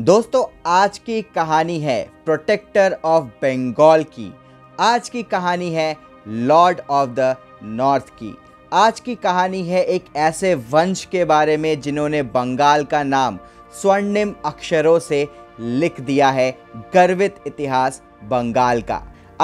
दोस्तों आज की कहानी है प्रोटेक्टर ऑफ बंगाल की, आज की कहानी है लॉर्ड ऑफ द नॉर्थ की, आज की कहानी है एक ऐसे वंश के बारे में जिन्होंने बंगाल का नाम स्वर्णिम अक्षरों से लिख दिया है गर्वित इतिहास बंगाल का।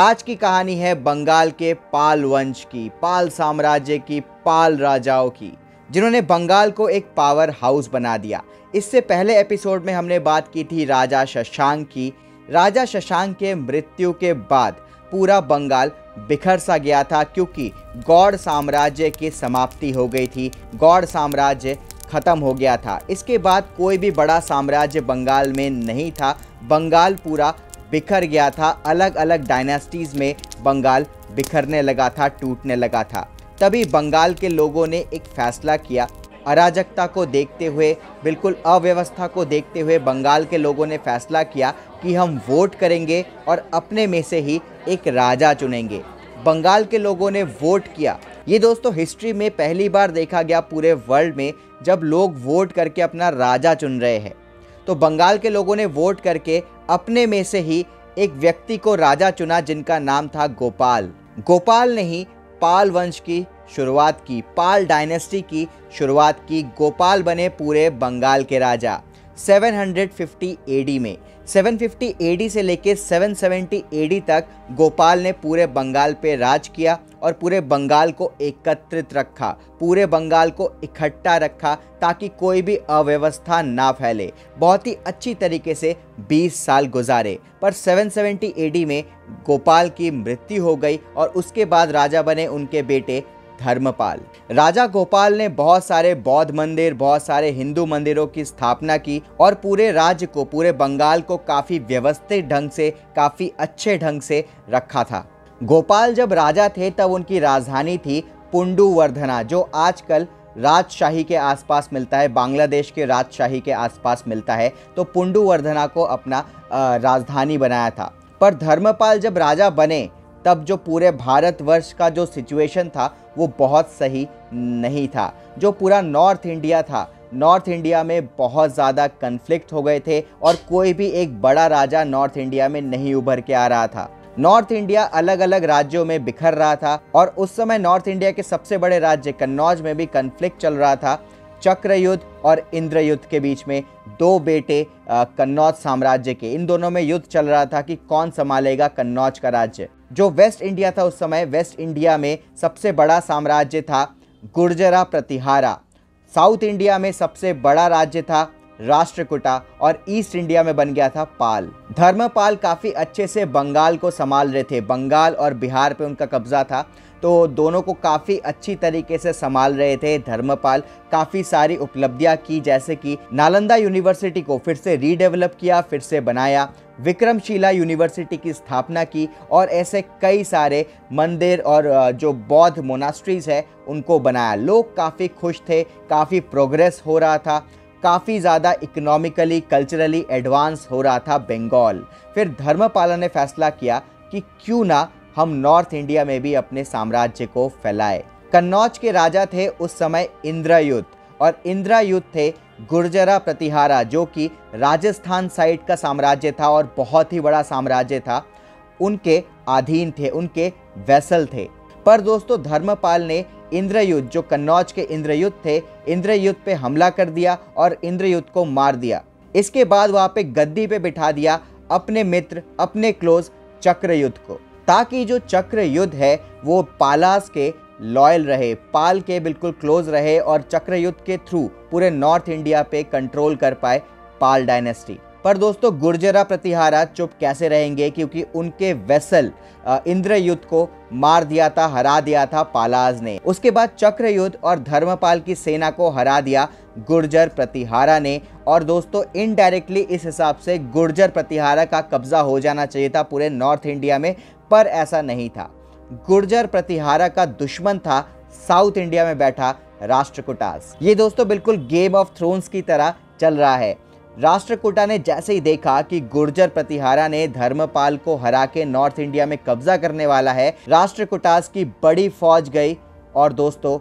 आज की कहानी है बंगाल के पाल वंश की, पाल साम्राज्य की, पाल राजाओं की, जिन्होंने बंगाल को एक पावर हाउस बना दिया। इससे पहले एपिसोड में हमने बात की थी राजा शशांक की। राजा शशांक के मृत्यु के बाद पूरा बंगाल बिखर सा गया था क्योंकि गौड़ साम्राज्य की समाप्ति हो गई थी, गौड़ साम्राज्य खत्म हो गया था। इसके बाद कोई भी बड़ा साम्राज्य बंगाल में नहीं था, बंगाल पूरा बिखर गया था, अलग अलग डायनेस्टीज़ में बंगाल बिखरने लगा था, टूटने लगा था। तभी बंगाल के लोगों ने एक फैसला किया, अराजकता को देखते हुए, बिल्कुल अव्यवस्था को देखते हुए बंगाल के लोगों ने फैसला किया कि हम वोट करेंगे और अपने में से ही एक राजा चुनेंगे। बंगाल के लोगों ने वोट किया। ये दोस्तों हिस्ट्री में पहली बार देखा गया पूरे वर्ल्ड में, जब लोग वोट करके अपना राजा चुन रहे हैं। तो बंगाल के लोगों ने वोट करके अपने में से ही एक व्यक्ति को राजा चुना जिनका नाम था गोपाल। गोपाल ने ही पाल वंश की शुरुआत की, पाल डायनेस्टी की शुरुआत की। गोपाल बने पूरे बंगाल के राजा 750 एडी में। 750 एडी से लेके 770 एडी तक गोपाल ने पूरे बंगाल पे राज किया और पूरे बंगाल को एकत्रित रखा, पूरे बंगाल को इकट्ठा रखा ताकि कोई भी अव्यवस्था ना फैले। बहुत ही अच्छी तरीके से 20 साल गुजारे, पर 770 एडी में गोपाल की मृत्यु हो गई और उसके बाद राजा बने उनके बेटे धर्मपाल। राजा गोपाल ने बहुत सारे बौद्ध मंदिर, बहुत सारे हिंदू मंदिरों की स्थापना की और पूरे राज्य को, पूरे बंगाल को काफ़ी व्यवस्थित ढंग से, काफ़ी अच्छे ढंग से रखा था। गोपाल जब राजा थे तब उनकी राजधानी थी पुण्डुवर्धना, जो आजकल राजशाही के आसपास मिलता है, बांग्लादेश के राजशाही के आसपास मिलता है। तो पुण्डुवर्धना को अपना राजधानी बनाया था। पर धर्मपाल जब राजा बने तब जो पूरे भारतवर्ष का जो सिचुएशन था वो बहुत सही नहीं था। जो पूरा नॉर्थ इंडिया था, नॉर्थ इंडिया में बहुत ज़्यादा कन्फ्लिक्ट हो गए थे और कोई भी एक बड़ा राजा नॉर्थ इंडिया में नहीं उभर के आ रहा था। नॉर्थ इंडिया अलग अलग राज्यों में बिखर रहा था और उस समय नॉर्थ इंडिया के सबसे बड़े राज्य कन्नौज में भी कन्फ्लिक्ट चल रहा था। चक्रयुद्ध और इंद्रयुद्ध के बीच में दो बेटे कन्नौज साम्राज्य के, इन दोनों में युद्ध चल रहा था कि कौन संभालेगा कन्नौज का राज्य। जो वेस्ट इंडिया था उस समय, वेस्ट इंडिया में सबसे बड़ा साम्राज्य था गुर्जर प्रतिहार। साउथ इंडिया में सबसे बड़ा राज्य था राष्ट्रकुटा और ईस्ट इंडिया में बन गया था पाल। धर्मपाल काफ़ी अच्छे से बंगाल को संभाल रहे थे, बंगाल और बिहार पे उनका कब्जा था तो दोनों को काफ़ी अच्छी तरीके से संभाल रहे थे। धर्मपाल काफ़ी सारी उपलब्धियां की, जैसे कि नालंदा यूनिवर्सिटी को फिर से रीडेवलप किया, फिर से बनाया, विक्रमशिला यूनिवर्सिटी की स्थापना की और ऐसे कई सारे मंदिर और जो बौद्ध मोनास्ट्रीज़ है उनको बनाया। लोग काफ़ी खुश थे, काफ़ी प्रोग्रेस हो रहा था, काफ़ी ज़्यादा इकोनॉमिकली, कल्चरली एडवांस हो रहा था बंगाल। फिर धर्मपाल ने फैसला किया कि क्यों ना हम नॉर्थ इंडिया में भी अपने साम्राज्य को फैलाए। कन्नौज के राजा थे उस समय इंद्रयुद्ध और इंद्रयुद्ध थे गुर्जर प्रतिहार, जो कि राजस्थान साइड का साम्राज्य था और बहुत ही बड़ा साम्राज्य था, उनके अधीन थे, उनके वैसल थे। पर दोस्तों धर्मपाल ने इंद्रयुद्ध, जो कन्नौज के इंद्रयुद्ध थे, इंद्रयुद्ध पे हमला कर दिया और इंद्रयुद्ध को मार दिया। इसके बाद वहाँ पे गद्दी पे बिठा दिया अपने मित्र, अपने क्लोज चक्रयुद्ध को, ताकि जो चक्रयुद्ध है वो पालास के लॉयल रहे, पाल के बिल्कुल क्लोज रहे और चक्रयुद्ध के थ्रू पूरे नॉर्थ इंडिया पे कंट्रोल कर पाए पाल डायनेस्टी। पर दोस्तों गुर्जर प्रतिहार चुप कैसे रहेंगे, क्योंकि उनके वेसल इंद्रयुद्ध को मार दिया था, हरा दिया था पालाज ने। उसके बाद चक्रयुद्ध और धर्मपाल की सेना को हरा दिया गुर्जर प्रतिहार ने और दोस्तों इनडायरेक्टली इस हिसाब से गुर्जर प्रतिहार का कब्जा हो जाना चाहिए था पूरे नॉर्थ इंडिया में, पर ऐसा नहीं था। गुर्जर प्रतिहार का दुश्मन था साउथ इंडिया में बैठा राष्ट्रकुटास। ये दोस्तों बिल्कुल गेम ऑफ थ्रोन्स की तरह चल रहा है। राष्ट्रकुटा ने जैसे ही देखा कि गुर्जर प्रतिहार ने धर्मपाल को हरा के नॉर्थ इंडिया में कब्जा करने वाला है, राष्ट्रकुटास की बड़ी फौज गई और दोस्तों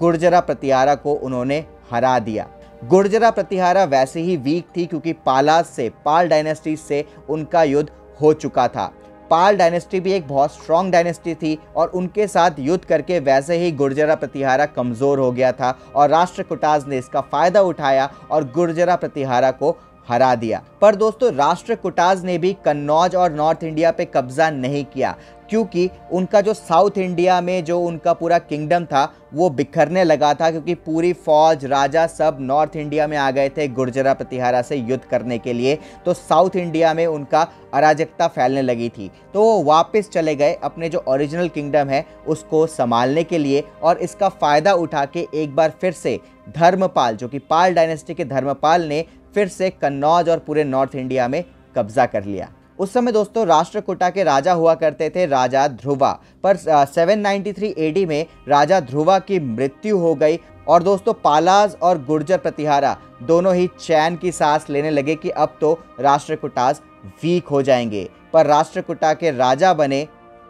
गुर्जर प्रतिहार को उन्होंने हरा दिया। गुर्जरा प्रतिहारा वैसे ही वीक थी क्योंकि पाला से, पाल डायनेस्टी से उनका युद्ध हो चुका था। पाल डायनेस्टी भी एक बहुत स्ट्रॉन्ग डायनेस्टी थी और उनके साथ युद्ध करके वैसे ही गुर्जरा प्रतिहारा कमज़ोर हो गया था और राष्ट्रकुटाज ने इसका फ़ायदा उठाया और गुर्जरा प्रतिहारा को हरा दिया। पर दोस्तों, राष्ट्रकुटाज ने भी कन्नौज और नॉर्थ इंडिया पे कब्जा नहीं किया क्योंकि उनका जो साउथ इंडिया में जो उनका पूरा किंगडम था वो बिखरने लगा था, क्योंकि पूरी फौज, राजा सब नॉर्थ इंडिया में आ गए थे गुर्जरा प्रतिहारा से युद्ध करने के लिए। तो साउथ इंडिया में उनका अराजकता फैलने लगी थी, तो वो वापस चले गए अपने जो ओरिजिनल किंगडम है उसको संभालने के लिए। और इसका फ़ायदा उठा के एक बार फिर से धर्मपाल, जो कि पाल डायनेस्टी के धर्मपाल ने फिर से कन्नौज और पूरे नॉर्थ इंडिया में कब्जा कर लिया। उस समय दोस्तों राष्ट्रकुटा के राजा हुआ करते थे राजा ध्रुवा, पर 793 AD में राजा ध्रुवा की मृत्यु हो गई और दोस्तों पालाज और गुर्जर प्रतिहारा दोनों ही चैन की सांस लेने लगे कि अब तो राष्ट्रकुटाज वीक हो जाएंगे। पर राष्ट्रकुटा के राजा बने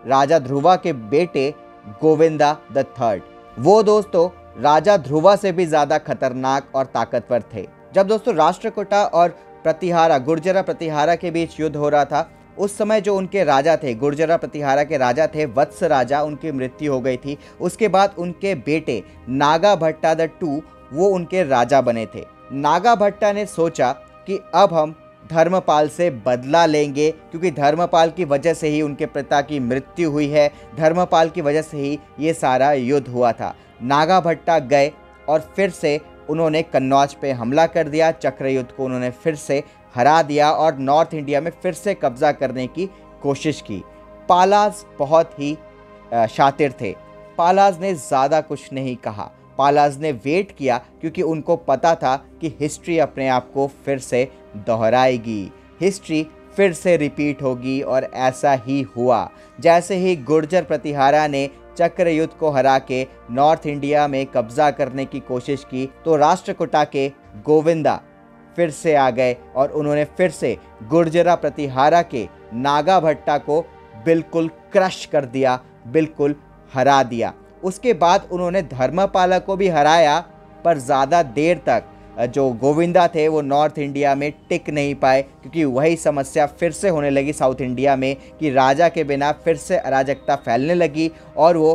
राजा ध्रुवा के बेटे गोविंदा द थर्ड। वो दोस्तों राजा ध्रुवा से भी ज़्यादा खतरनाक और ताकतवर थे। जब दोस्तों राष्ट्रकुटा और प्रतिहारा, गुर्जरा प्रतिहारा के बीच युद्ध हो रहा था, उस समय जो उनके राजा थे, गुर्जरा प्रतिहारा के राजा थे वत्स राजा, उनकी मृत्यु हो गई थी। उसके बाद उनके बेटे नागभट्ट द टू वो उनके राजा बने थे। नागभट्ट ने सोचा कि अब हम धर्मपाल से बदला लेंगे, क्योंकि धर्मपाल की वजह से ही उनके पिता की मृत्यु हुई है, धर्मपाल की वजह से ही ये सारा युद्ध हुआ था। नागभट्ट गए और फिर से उन्होंने कन्नौज पे हमला कर दिया, चक्रयुद्ध को उन्होंने फिर से हरा दिया और नॉर्थ इंडिया में फिर से कब्जा करने की कोशिश की। पालाज बहुत ही शातिर थे, पालाज ने ज़्यादा कुछ नहीं कहा, पालाज ने वेट किया क्योंकि उनको पता था कि हिस्ट्री अपने आप को फिर से दोहराएगी, हिस्ट्री फिर से रिपीट होगी। और ऐसा ही हुआ, जैसे ही गुर्जर प्रतिहारा ने चक्रयुद्ध को हरा के नॉर्थ इंडिया में कब्जा करने की कोशिश की तो राष्ट्रकुटा के गोविंदा फिर से आ गए और उन्होंने फिर से गुर्जरा प्रतिहारा के नागभट्ट को बिल्कुल क्रश कर दिया, बिल्कुल हरा दिया। उसके बाद उन्होंने धर्मपाला को भी हराया, पर ज़्यादा देर तक जो गोविंदा थे वो नॉर्थ इंडिया में टिक नहीं पाए, क्योंकि वही समस्या फिर से होने लगी साउथ इंडिया में कि राजा के बिना फिर से अराजकता फैलने लगी और वो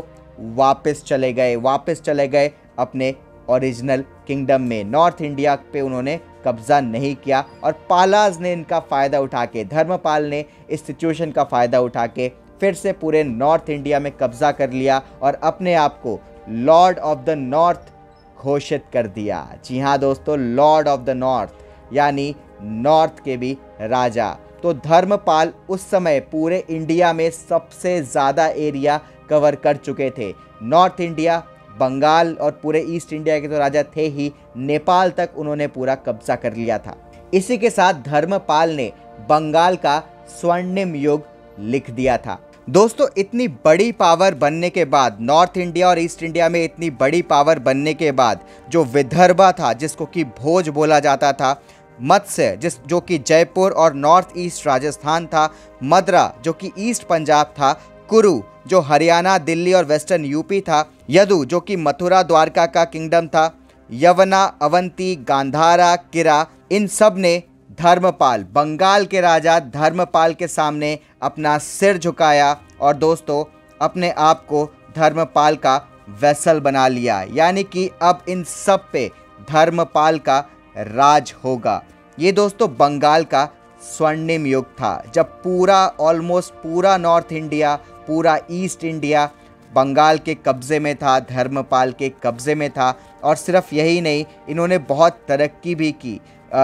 वापस चले गए अपने ओरिजिनल किंगडम में। नॉर्थ इंडिया पे उन्होंने कब्जा नहीं किया और पालाज ने इनका फ़ायदा उठा के, धर्मपाल ने इस सिचुएशन का फ़ायदा उठा के फिर से पूरे नॉर्थ इंडिया में कब्जा कर लिया और अपने आप को लॉर्ड ऑफ द नॉर्थ घोषित कर दिया। जी हाँ दोस्तों, लॉर्ड ऑफ द नॉर्थ यानी नॉर्थ के भी राजा। तो धर्मपाल उस समय पूरे इंडिया में सबसे ज़्यादा एरिया कवर कर चुके थे। नॉर्थ इंडिया, बंगाल और पूरे ईस्ट इंडिया के तो राजा थे ही, नेपाल तक उन्होंने पूरा कब्जा कर लिया था। इसी के साथ धर्मपाल ने बंगाल का स्वर्णिम युग लिख दिया था। दोस्तों इतनी बड़ी पावर बनने के बाद, नॉर्थ इंडिया और ईस्ट इंडिया में इतनी बड़ी पावर बनने के बाद, जो विदर्भा था जिसको कि भोज बोला जाता था, मत्स्य जो कि जयपुर और नॉर्थ ईस्ट राजस्थान था, मद्रा जो कि ईस्ट पंजाब था, कुरु जो हरियाणा, दिल्ली और वेस्टर्न यूपी था, यदु जो कि मथुरा द्वारका का किंगडम था, यवना, अवंती, गांधारा, किरा, इन सब ने धर्मपाल, बंगाल के राजा धर्मपाल के सामने अपना सिर झुकाया और दोस्तों अपने आप को धर्मपाल का वैसल बना लिया, यानी कि अब इन सब पे धर्मपाल का राज होगा। ये दोस्तों बंगाल का स्वर्णिम युग था, जब पूरा, ऑलमोस्ट पूरा नॉर्थ इंडिया, पूरा ईस्ट इंडिया बंगाल के कब्ज़े में था, धर्मपाल के कब्ज़े में था। और सिर्फ यही नहीं, इन्होंने बहुत तरक्की भी की।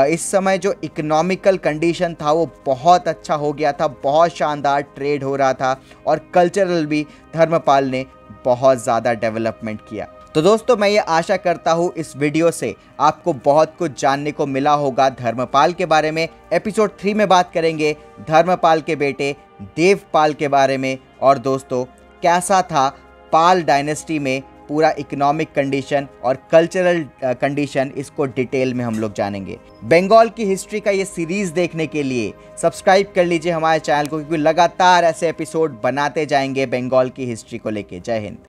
इस समय जो इकोनॉमिकल कंडीशन था वो बहुत अच्छा हो गया था, बहुत शानदार ट्रेड हो रहा था और कल्चरल भी धर्मपाल ने बहुत ज़्यादा डेवलपमेंट किया। तो दोस्तों मैं ये आशा करता हूँ इस वीडियो से आपको बहुत कुछ जानने को मिला होगा धर्मपाल के बारे में। एपिसोड 3 में बात करेंगे धर्मपाल के बेटे देवपाल के बारे में और दोस्तों कैसा था पाल डायनेस्टी में पूरा इकोनॉमिक कंडीशन और कल्चरल कंडीशन, इसको डिटेल में हम लोग जानेंगे। बंगाल की हिस्ट्री का ये सीरीज़ देखने के लिए सब्सक्राइब कर लीजिए हमारे चैनल को, क्योंकि लगातार ऐसे एपिसोड बनाते जाएंगे बंगाल की हिस्ट्री को लेके। जय हिंद।